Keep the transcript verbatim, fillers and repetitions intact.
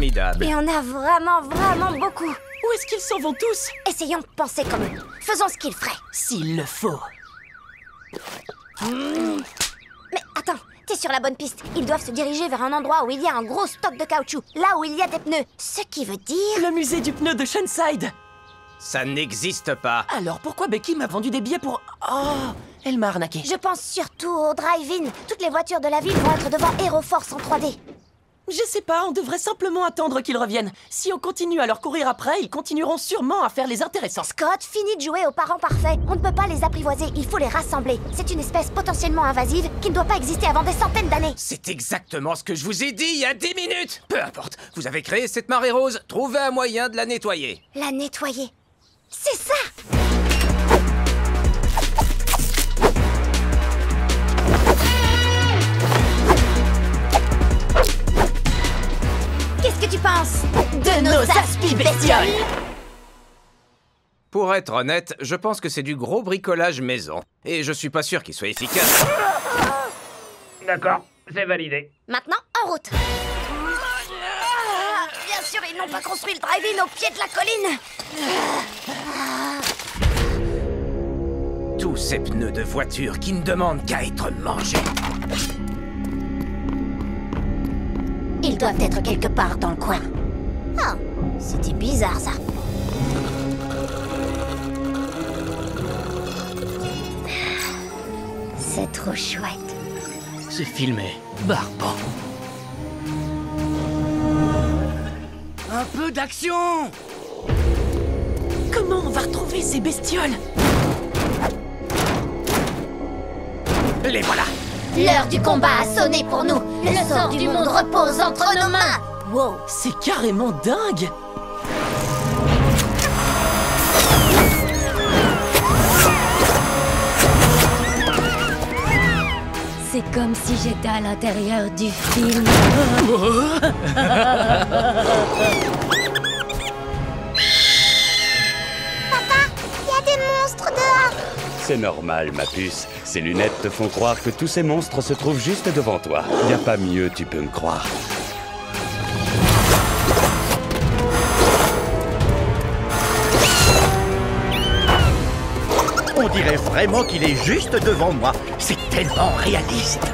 formidable. Et on a vraiment, vraiment beaucoup. Où est-ce qu'ils s'en vont tous? Essayons de penser comme eux. Faisons ce qu'ils feraient. S'il le faut. Mmh. Mais attends, t'es sur la bonne piste. Ils doivent se diriger vers un endroit où il y a un gros stock de caoutchouc. Là où il y a des pneus. Ce qui veut dire... Le musée du pneu de Shinside. Ça n'existe pas. Alors pourquoi Becky m'a vendu des billets pour... Oh, elle m'a arnaqué. Je pense surtout au drive-in. Toutes les voitures de la ville vont être devant AeroForce en trois D. Je sais pas, on devrait simplement attendre qu'ils reviennent. Si on continue à leur courir après, ils continueront sûrement à faire les intéressants. Scott, fini de jouer aux parents parfaits. On ne peut pas les apprivoiser, il faut les rassembler. C'est une espèce potentiellement invasive qui ne doit pas exister avant des centaines d'années. C'est exactement ce que je vous ai dit il y a dix minutes. Peu importe, vous avez créé cette marée rose. Trouvez un moyen de la nettoyer. La nettoyer? C'est ça! Qu'est-ce que tu penses de nos aspi bestioles? Pour être honnête, je pense que c'est du gros bricolage maison. Et je suis pas sûr qu'il soit efficace. D'accord, c'est validé. Maintenant, en route! Bien sûr, ils n'ont pas construit le drive-in au pied de la colline. Tous ces pneus de voiture qui ne demandent qu'à être mangés. Ils doivent être quelque part dans le coin. Ah, c'était bizarre ça. C'est trop chouette. C'est filmé. Barbant. Un peu d'action! Comment on va retrouver ces bestioles? Les voilà! L'heure du combat a sonné pour nous! Le, Le sort, sort du, du monde, monde repose entre nos mains! Wow! C'est carrément dingue! C'est comme si j'étais à l'intérieur du film. Papa, il y a des monstres dehors. C'est normal, ma puce. Ces lunettes te font croire que tous ces monstres se trouvent juste devant toi. Il n'y a pas mieux, tu peux me croire. On dirait vraiment qu'il est juste devant moi. C'est tellement réaliste.